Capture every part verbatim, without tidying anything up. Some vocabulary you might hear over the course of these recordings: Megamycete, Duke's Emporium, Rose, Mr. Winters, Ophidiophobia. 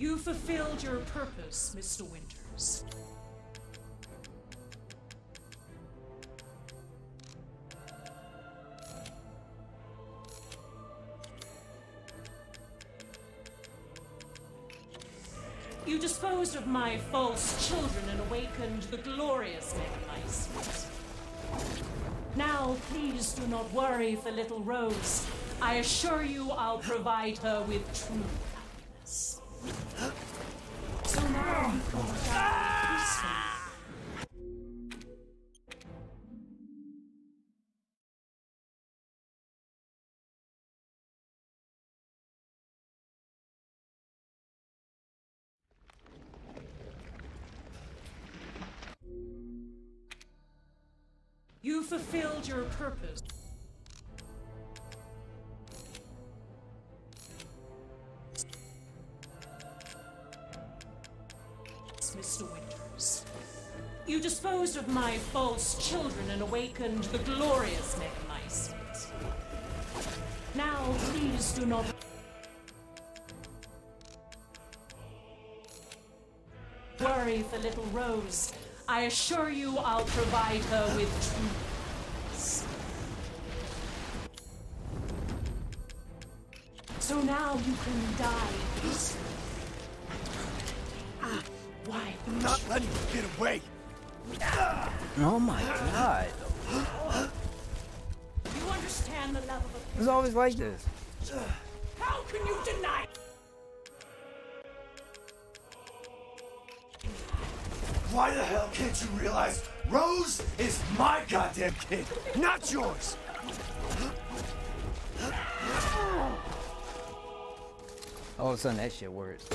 You fulfilled your purpose, Mister Winters. You disposed of my false children and awakened the glorious Megamycete. Now, please do not worry for little Rose. I assure you I'll provide her with true happiness. So now you go down. You fulfilled your purpose. Mister Winters. You disposed of my false children and awakened the glorious Megamycete. Now, please do not... worry for little Rose. I assure you I'll provide her with truth. So now you can die peacefully. Ah, why? I'm not letting you get away. Oh my god. You understand the love of a... It's always like this. How can you deny? Why the hell can't you realize Rose is my goddamn kid, not yours? All of a sudden that shit works.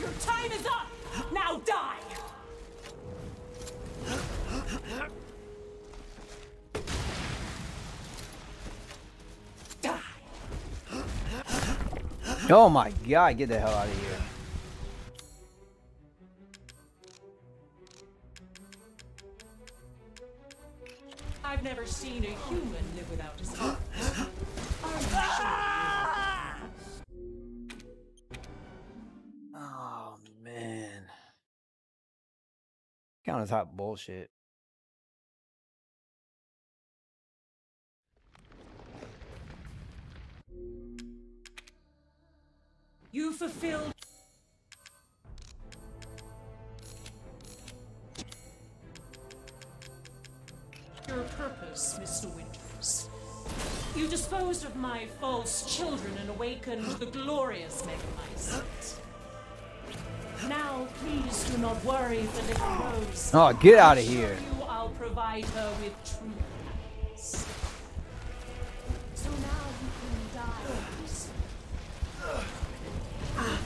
Your time is up! Now die! Die! Oh my god, get the hell out of here. I've never seen a human live without his heart. Ah! Oh man. Kind of hot bullshit. You fulfilled your purpose, Mister Winters. You disposed of my false children and awakened the glorious Megamycete. Now, please do not worry for little Rose. Oh, get out of here. You, I'll provide her with true happiness. So now you can die. Uh,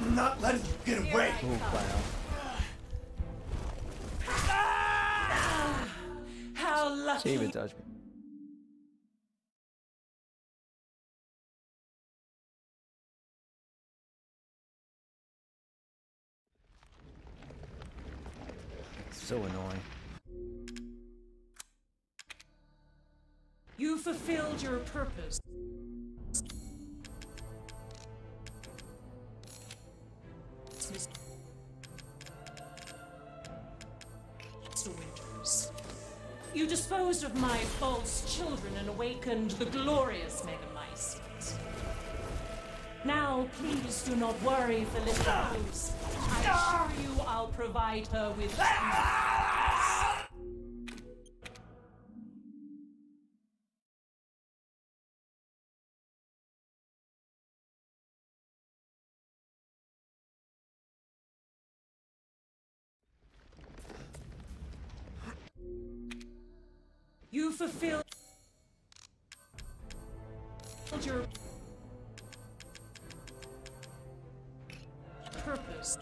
I'm not letting you get here away. Oh, wow. Save it, Dutchman. So annoying. You fulfilled your purpose. Mister Winters. You disposed of my false children and awakened the glorious Megamycete. Now, please do not worry for little Rose. I assure you I'll provide her with... You fulfilled your purpose,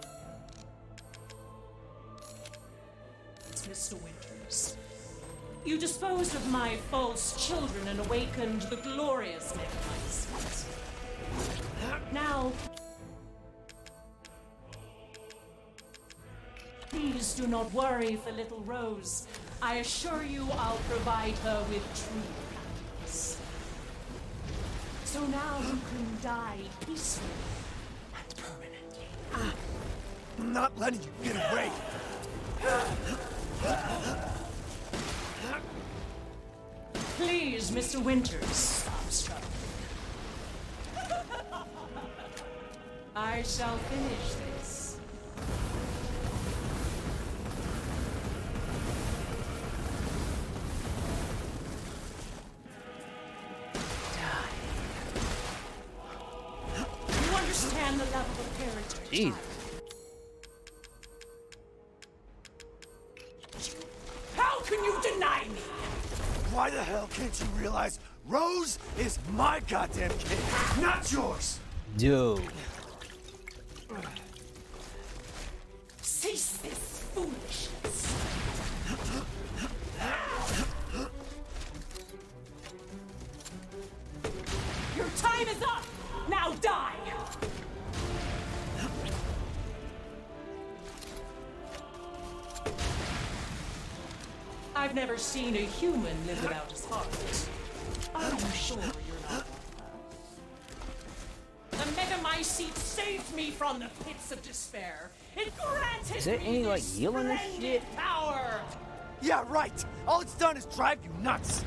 Mister Winters. You disposed of my false children and awakened the glorious Megamycete. Now, please do not worry for little Rose. I assure you I'll provide her with true happiness. So now you can die peacefully and permanently. I'm not letting you get away. Please, Mister Winters, stop struggling. I shall finish this. Die. Do you understand the level of parent? Jeez. Why the hell can't you realize Rose is my goddamn kid, not yours? Dude. Cease this foolishness. Your time is up. Now die. I've never seen a human live without his heart. I'm sure you're not. The Megamycete saved me from the pits of despair. It granted is there me any, like, healing this shit? Power. Yeah, right. All it's done is drive you nuts.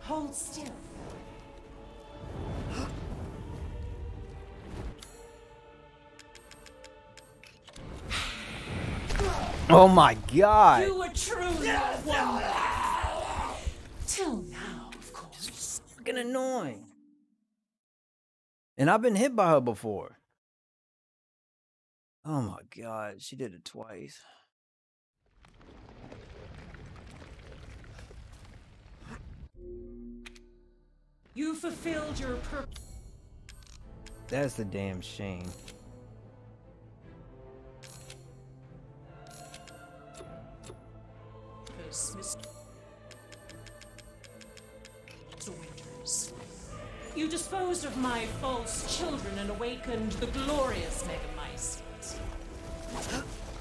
Hold still. Oh my God! You were truly one. Till now, of course. It's fucking annoying. And I've been hit by her before. Oh my God, she did it twice. You fulfilled your purpose. That's the damn shame. Mister Winters, you disposed of my false children and awakened the glorious Megamycete.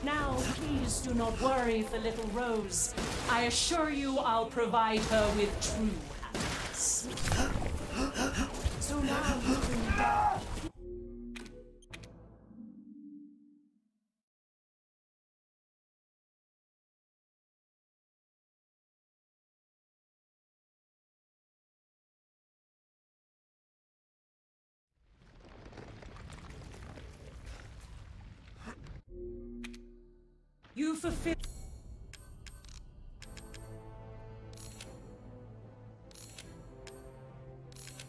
Now, please do not worry for little Rose. I assure you I'll provide her with true happiness. So now you can die. You fulfill.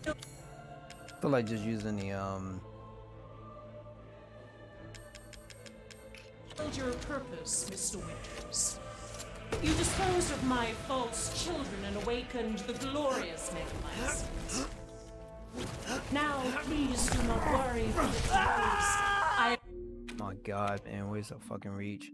I feel like just using the um. Fulfilled your purpose, Mister Winters. You disposed of my false children and awakened the glorious Megamycete. Now, please do not worry. I. My God, man, where's that fucking reach?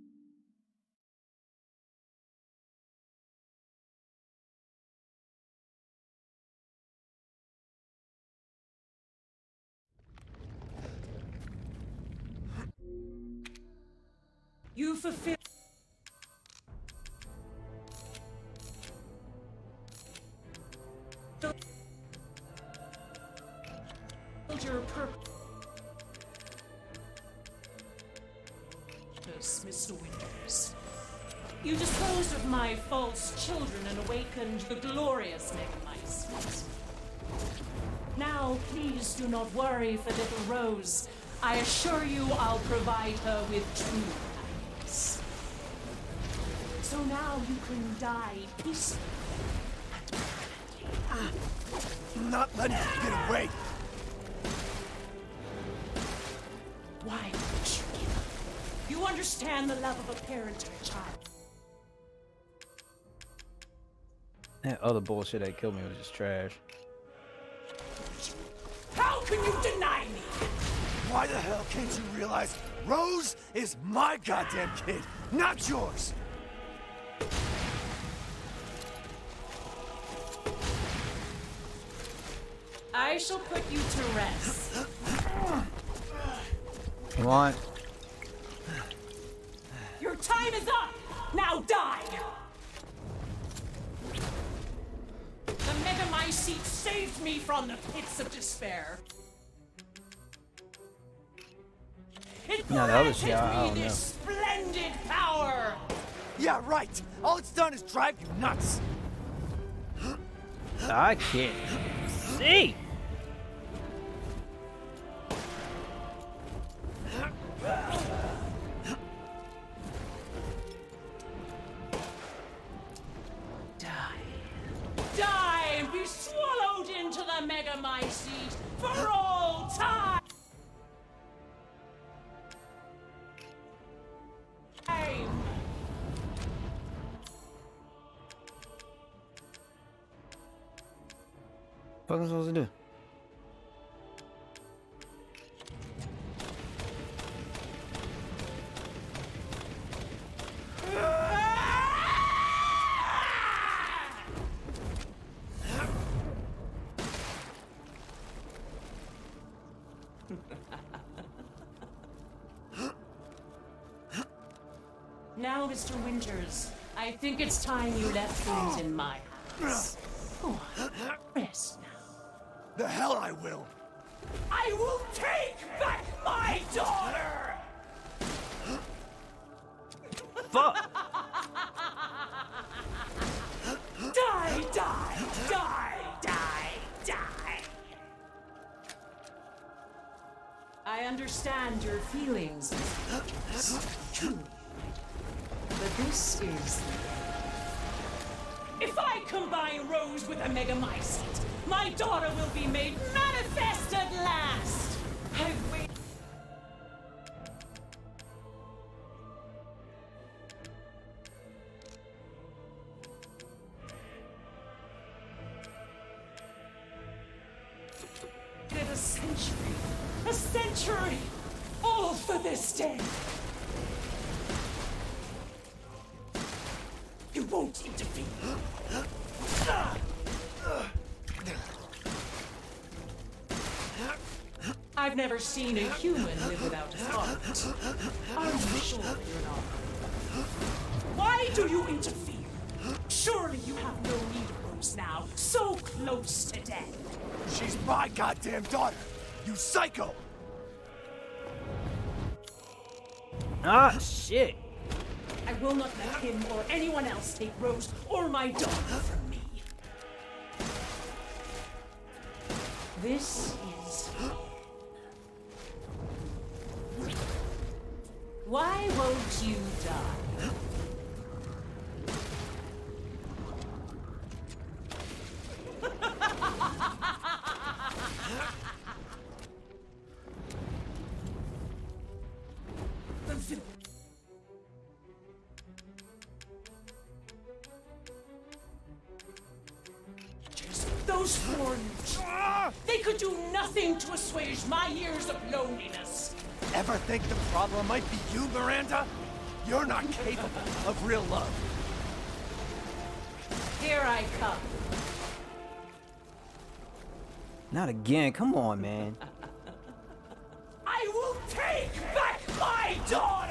You fulfill. Your purpose, Mister Winters. You disposed of my false children and awakened the glorious Megamycete. Now, please do not worry for little Rose. I assure you, I'll provide her with true. So now you can die peacefully. I'm not letting you get away. Why would you give up? You understand the love of a parent to a child. That other bullshit that killed me was just trash. How can you deny me? Why the hell can't you realize Rose is my goddamn kid, not yours? I shall put you to rest. Come on. Your time is up. Now die. The Megamycete Megamycete saved me from the pits of despair. It no, that was yeah, me this splendid power. Yeah, right. All it's done is drive you nuts. I can't see. Megamycete for all time. What am I supposed to do? Now, Mister Winters, I think it's time you left things in my house. Go on, rest now. The hell I will! I will take back my daughter! Fuck! Die, die, die, die, die! I understand your feelings, Mister Winters. But this is... If I combine Rose with a Megamycete, my daughter will be made manifest at last! I've waited... a century, a century, all for this day! You won't intervene. I've never seen a human live without a thought. Are you sure you're not? Why do you interfere? Surely you have no need of Rose now, so close to death. She's my goddamn daughter, you psycho! Ah, shit. I will not let him or anyone else take Rose or my daughter from me. This is... Why won't you die? Those four, they could do nothing to assuage my years of loneliness. Ever think the problem might be you, Miranda? You're not capable of real love. Here I come. Not again, come on, man. I will take back my daughter!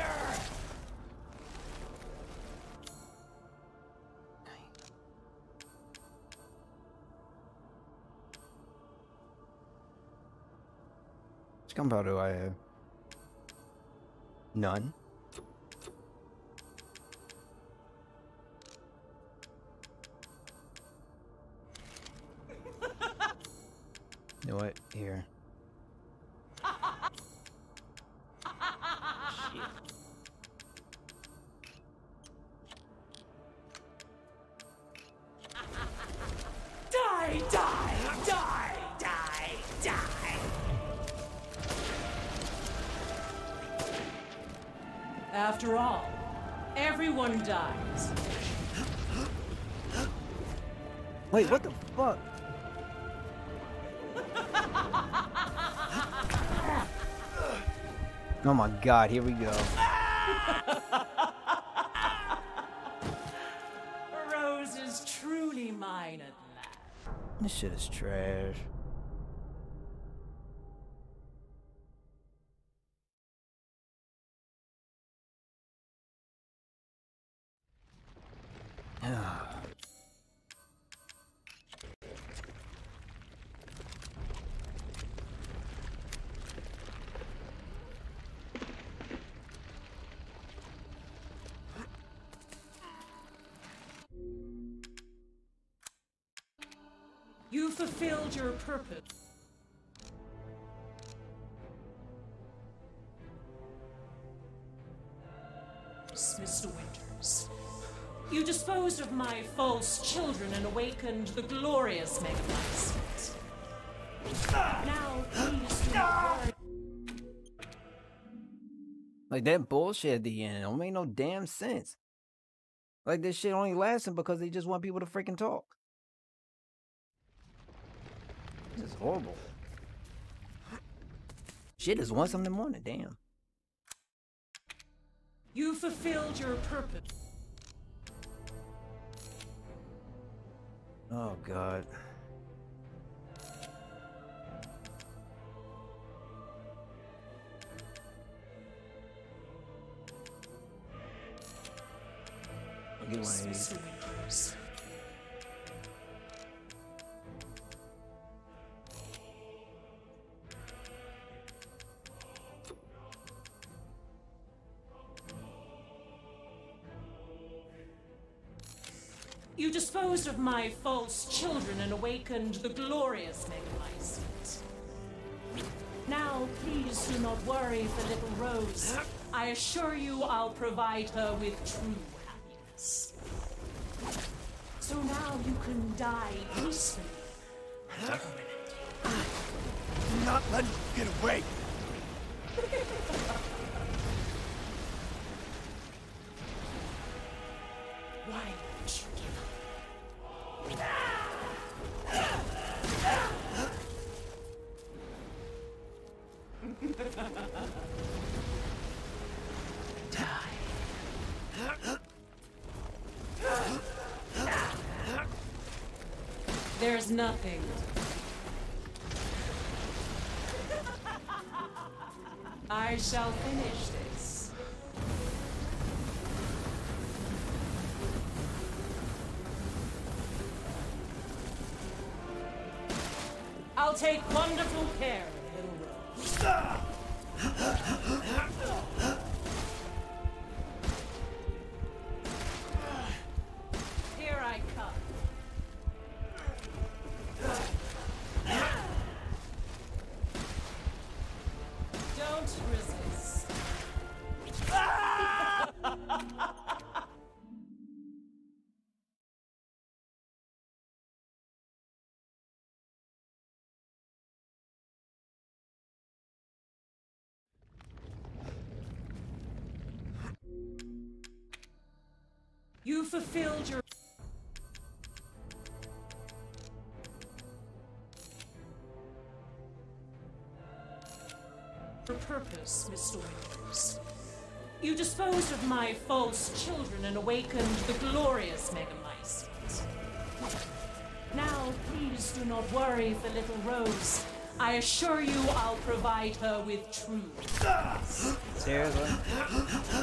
Gunpowder do I have? None. You know what? Here. Shit. Die, die, die, die, die. After all, everyone dies. Wait, what the fuck? Oh my god, here we go. Rose is truly mine at last. This shit is trash. You fulfilled your purpose. Mister Winters, you disposed of my false children and awakened the glorious Megamycete. Now, please do not worry. Like, that bullshit at the end don't make no damn sense. Like, this shit only lasting because they just want people to freaking talk. This is horrible. Shit is one something in the morning, damn. You fulfilled your purpose. Oh, God. I'll get one of these. You disposed of my false children and awakened the glorious Megamycete. Now, please do not worry for little Rose. I assure you I'll provide her with true happiness. So now you can die peacefully. Not letting you get away! Why would you give up? Die. There's nothing. I shall finish this. I'll take wonderful care of little Rose. Here I come. Don't resist. You fulfilled your... your purpose, Mister Winters. You disposed of my false children and awakened the glorious Megamycete. Now, please do not worry for little Rose. I assure you I'll provide her with truth. Seriously?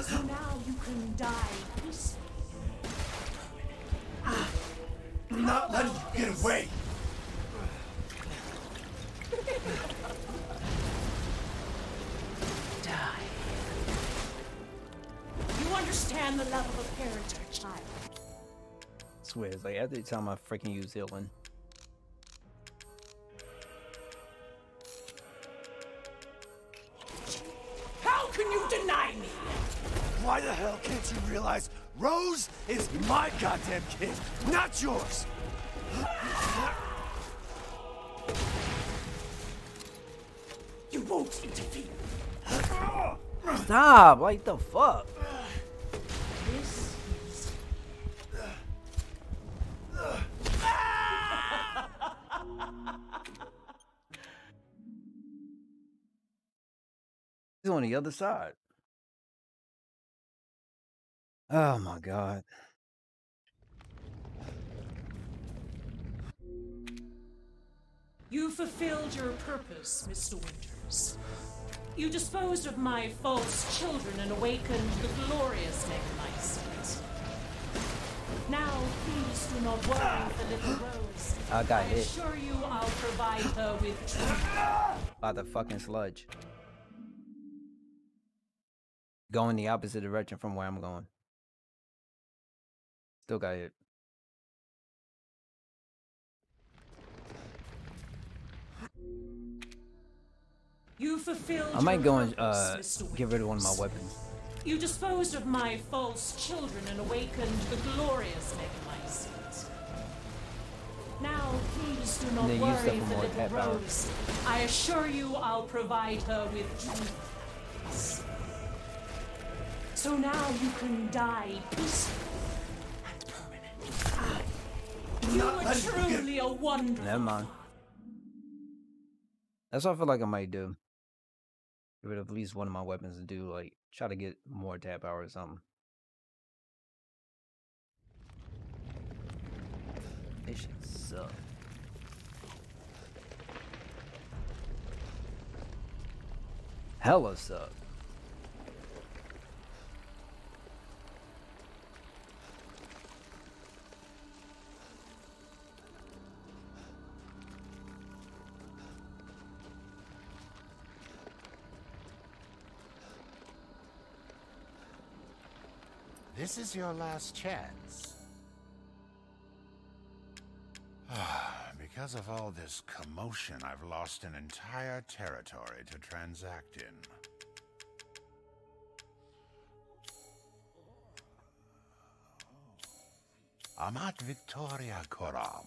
So now you can die peacefully. I'm not letting you get away! Die. You understand the love of a parent or child. It's weird, it's like every time I freaking use healing. How can you deny me? Why the hell can't you realize Rose is my goddamn kid, not yours! You won't interfere! Stop! Like the fuck? This is... He's on the other side. Oh my God. You fulfilled your purpose, Mister Winters. You disposed of my false children and awakened the glorious Megamycete. Now, please do not worry for little Rose. I got hit. I assure you I'll provide her with truth. By the fucking sludge. Going the opposite direction from where I'm going. Still got it. You fulfilled. I might go and uh, get rid of one of my weapons. You disposed of my false children and awakened the glorious Megamycete. Now, please do not worry for little Rose. I assure you, I'll provide her with dreams. So now you can die peacefully and permanently. Ah, you were truly a wonder. Never mind. That's what I feel like I might do. Get rid of at least one of my weapons and do, like, try to get more tap power or something. This shit sucks. Hella sucks. This is your last chance. Because of all this commotion, I've lost an entire territory to transact in. Amat Victoria Koram.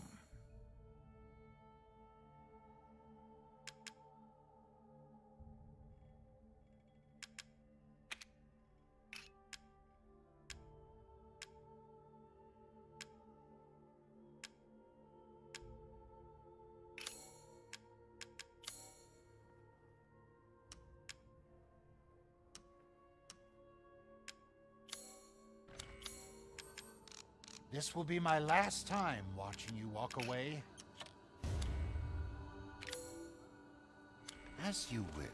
This will be my last time watching you walk away. As you wish.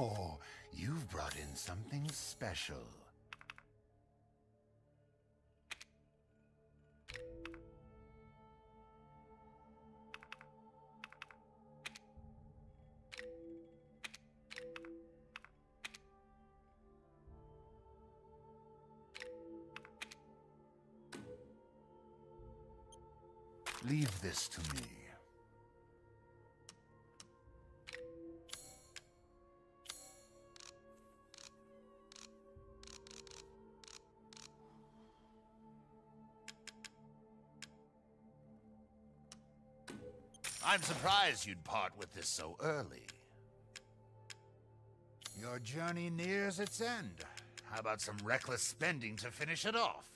Oh, you've brought in something special. Leave this to me. I'm surprised you'd part with this so early. Your journey nears its end. How about some reckless spending to finish it off?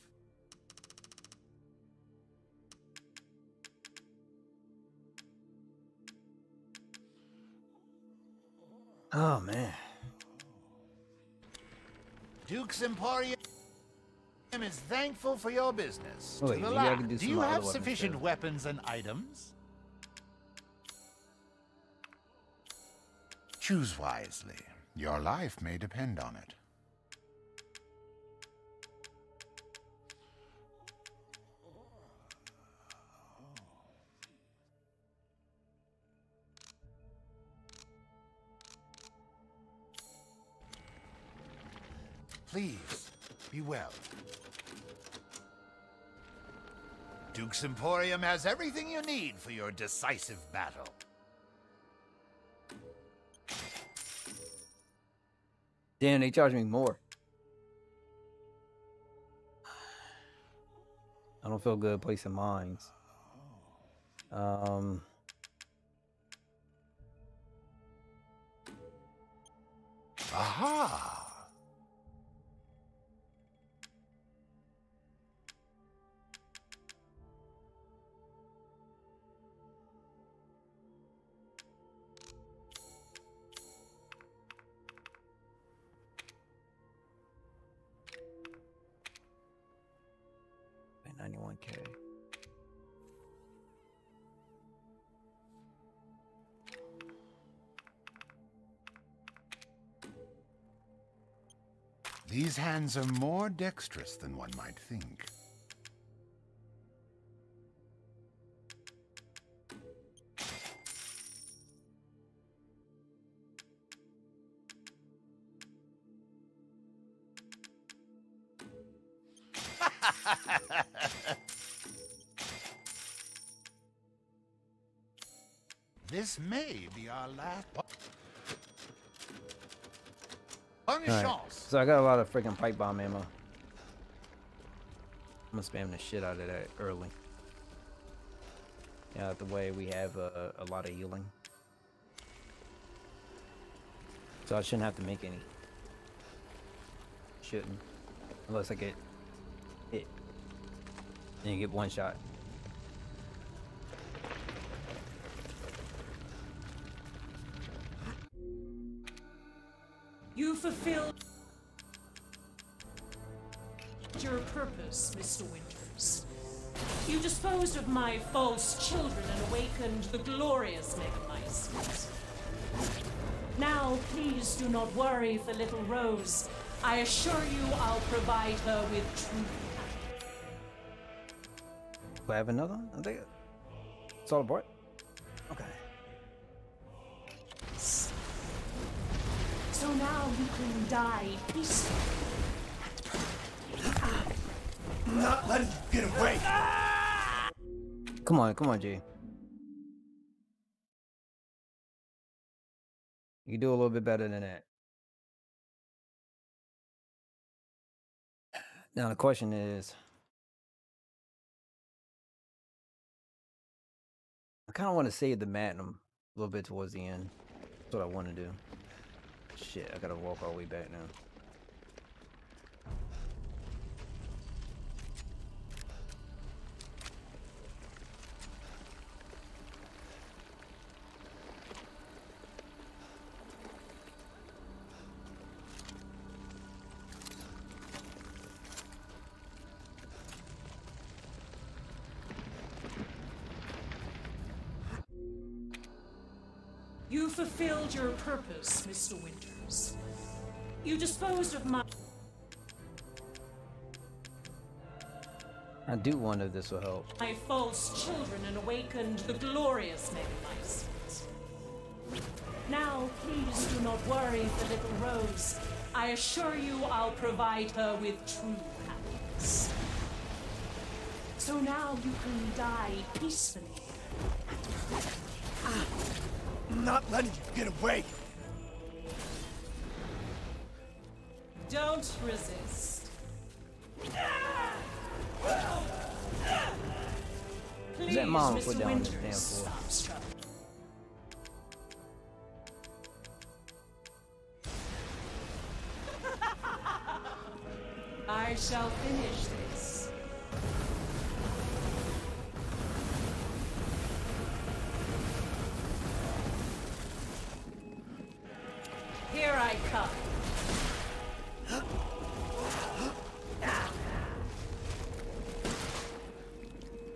Oh, man. Duke's Emporium is thankful for your business. Wait, to the lab. Do, do you have sufficient weapons, weapons and items? Choose wisely. Your life may depend on it. Please, be well. Duke's Emporium has everything you need for your decisive battle. Damn, they charge me more. I don't feel good placing mines. Um... Aha! ninety-one K. These hands are more dexterous than one might think. This may be our last. Only right. Chance. So I got a lot of freaking pipe bomb ammo. I'm gonna spam the shit out of that early. Yeah, out of the way, we have uh, a lot of healing. So I shouldn't have to make any. Shouldn't. Unless I get hit. Then you get one shot. You fulfilled your purpose, Mister Winters. You disposed of my false children and awakened the glorious Megamycete. Now, please do not worry for little Rose. I assure you I'll provide her with truth. Do I have another one? I think it's all aboard. Okay. So now you can die peacefully. Not let him get away. Come on, come on, G. You can do a little bit better than that. Now the question is, I kind of want to save the Magnum a little bit towards the end. That's what I want to do. Shit, I gotta walk all the way back now. You fulfilled your purpose, Mister Winters. You disposed of my... I do wonder if this will help. My false children and awakened the glorious Megamycete. Now, please do not worry for little Rose. I assure you I'll provide her with true happiness. So now you can die peacefully. Ah. Not letting you get away. Don't resist. Please, that mom put down Winters, this damn floor. I shall finish this. Here I come.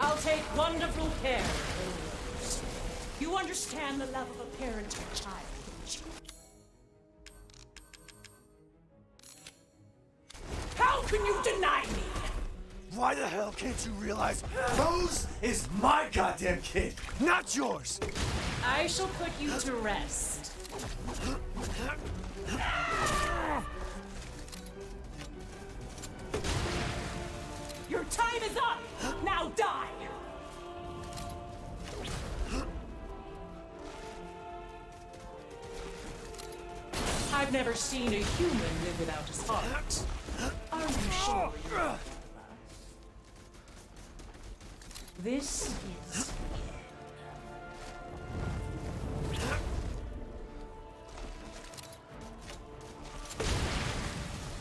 I'll take wonderful care of Rose. You understand the love of a parent to a child, don't you? How can you deny me? Why the hell can't you realize Rose is my goddamn kid, not yours? I shall put you to rest. Your time is up! Now die! I've never seen a human live without his heart. Are you sure you're not enough? This is...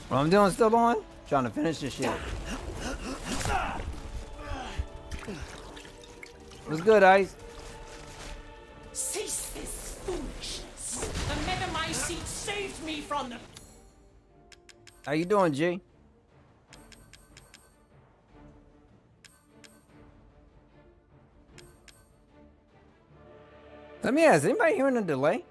What I'm doing still on? Trying to finish this shit. What's good, Ice? Cease this foolishness. The Megamycete saved me from the... How you doing, G? Let me ask, anybody hearing a delay?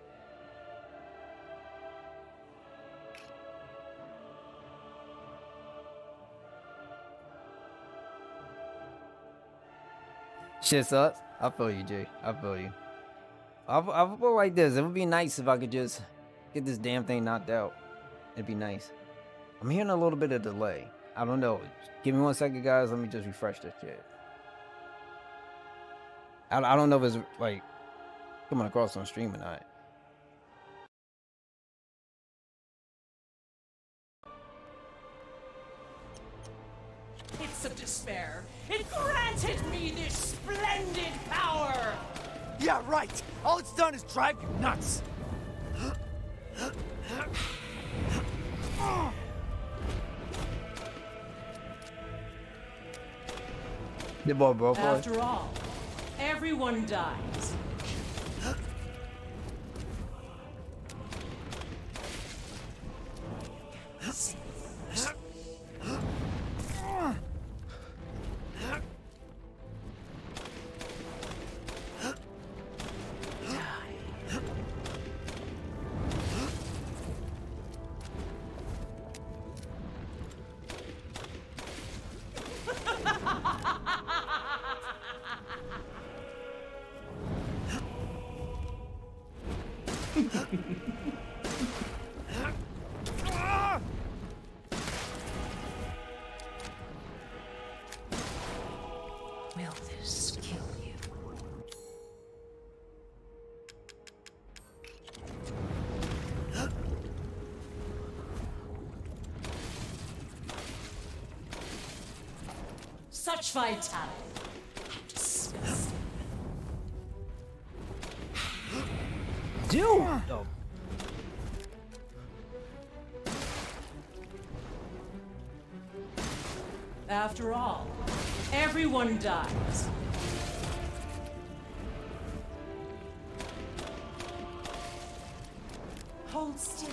Shit sucks. I feel you, Jay. I feel you. I'll, I'll go like this. It would be nice if I could just get this damn thing knocked out. It'd be nice. I'm hearing a little bit of delay. I don't know. Give me one second, guys. Let me just refresh this shit. I, I don't know if it's like coming across on stream or not. It's of despair. It granted me this splendid power. Yeah, right. All it's done is drive you nuts. The ball broke. After all, everyone dies. Such vitality. Disgusting. Dude! Oh. After all, everyone dies. Hold still.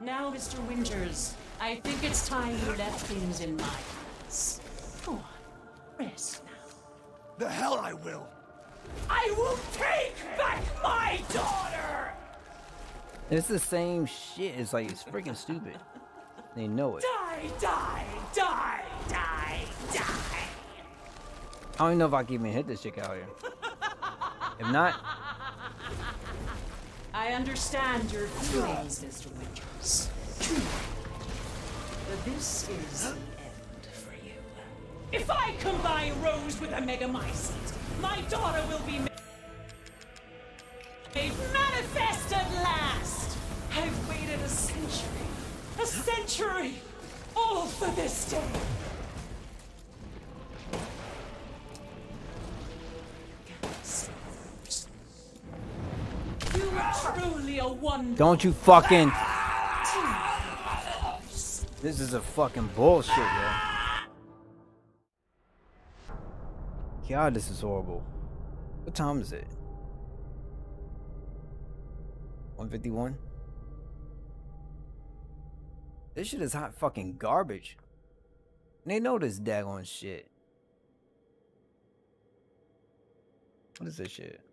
Now, Mister Winters, I think it's time you left things in my hands. Go on, rest now. The hell I will! I will take back my daughter! It's the same shit. It's like, it's freaking stupid. They know it. Die, die, die, die, die! I don't even know if I can even hit this chick out here. If not... I understand your feelings, Mister Winters. True. But this is the end for you. If I combine Rose with a Megamycete, my daughter will be made manifest at last. I've waited a century, a century, all for this day. Don't you fucking... This is a fucking bullshit, yo. God, this is horrible. What time is it? one fifty-one? This shit is hot fucking garbage. And they know this daggone shit. What is this shit?